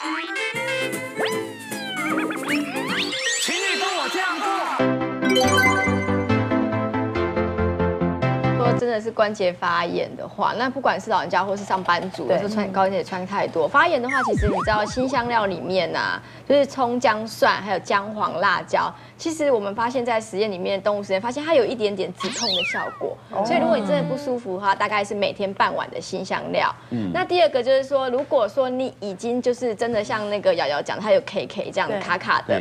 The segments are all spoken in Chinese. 情侣跟我这样做。说真的是关节发炎的话，那不管是老人家或是上班族，有时候穿高跟鞋穿太多，发炎的话，其实你知道辛香料里面啊，就是葱、姜、蒜，还有姜黄、辣椒。 其实我们发现，在实验里面，动物实验发现它有一点点止痛的效果。所以如果你真的不舒服的话，大概是每天半碗的辛香料。那第二个就是说，如果说你已经就是真的像那个瑶瑶讲，它有 KK 这样卡卡的。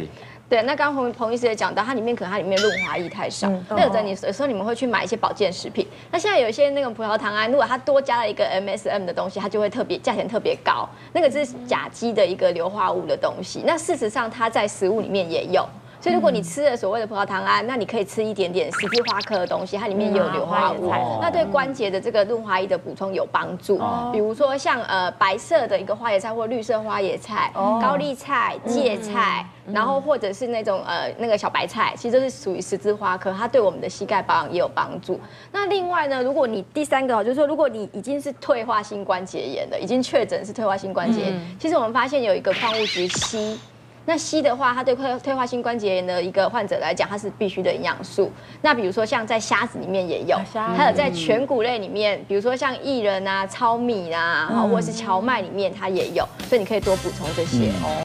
对，那刚刚彭医师也讲到，它里面润滑液太少。那有时候你们会去买一些保健食品，那现在有一些那种葡萄糖胺，如果它多加了一个 MSM 的东西，它就会特别价钱特别高。那个是甲基的一个硫化物的东西。那事实上它在食物里面也有，所以如果你吃了所谓的葡萄糖胺，那你可以吃一点点十字花科的东西，它里面也有硫化物，那对关节的这个润滑液的补充有帮助。比如说像白色的一个花椰菜或绿色花椰菜、高丽菜、芥菜。 然后或者是那种那个小白菜，其实都是属于十字花科，它对我们的膝盖保养也有帮助。那另外呢，如果你第三个就是说，如果你已经是退化性关节炎了，已经确诊是退化性关节炎，其实我们发现有一个矿物质硒。 那硒的话，它对退化性关节炎的一个患者来讲，它是必须的营养素。那比如说像在虾子里面也有，还有在全谷类里面，比如说像薏仁啊、糙米啊，或者是荞麦里面它也有，所以你可以多补充这些哦。